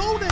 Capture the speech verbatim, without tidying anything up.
two to